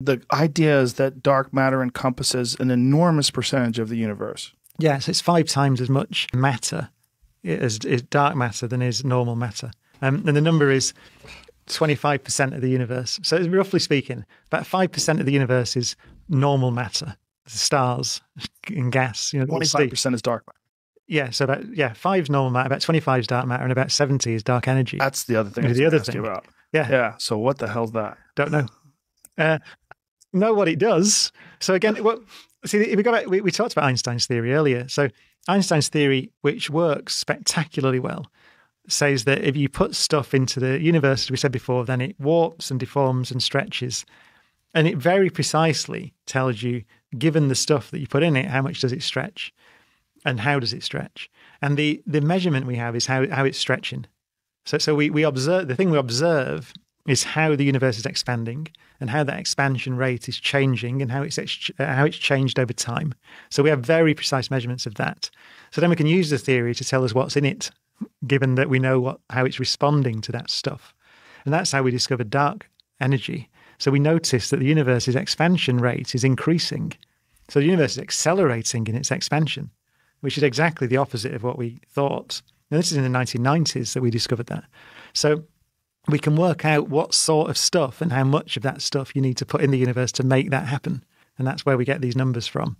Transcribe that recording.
The idea is that dark matter encompasses an enormous percentage of the universe. Yes, it's 5 times as much matter is dark matter than is normal matter. And the number is 25% of the universe. So roughly speaking, about 5% of the universe is normal matter, the stars and gas. You know, 25% is dark matter. Yeah, so about 5 normal matter, about 25 is dark matter, and about 70 is dark energy. That's the other thing. The other thing about. Yeah. Yeah. So what the hell's that? Don't know. Know what it does. So again, we talked about Einstein's theory earlier. So Einstein's theory, which works spectacularly well, says that if you put stuff into the universe, as we said before, then it warps and deforms and stretches, and it very precisely tells you, given the stuff that you put in it, how much does it stretch. And how does it stretch? And the measurement we have is how it's stretching. So we observe, the thing we observe is how the universe is expanding and how that expansion rate is changing and how it's changed over time. So we have very precise measurements of that. So then we can use the theory to tell us what's in it, given that we know how it's responding to that stuff. And that's how we discovered dark energy. So we noticed that the universe's expansion rate is increasing. So the universe is accelerating in its expansion, which is exactly the opposite of what we thought. Now, this is in the 1990s that we discovered that. So we can work out what sort of stuff and how much of that stuff you need to put in the universe to make that happen. And that's where we get these numbers from.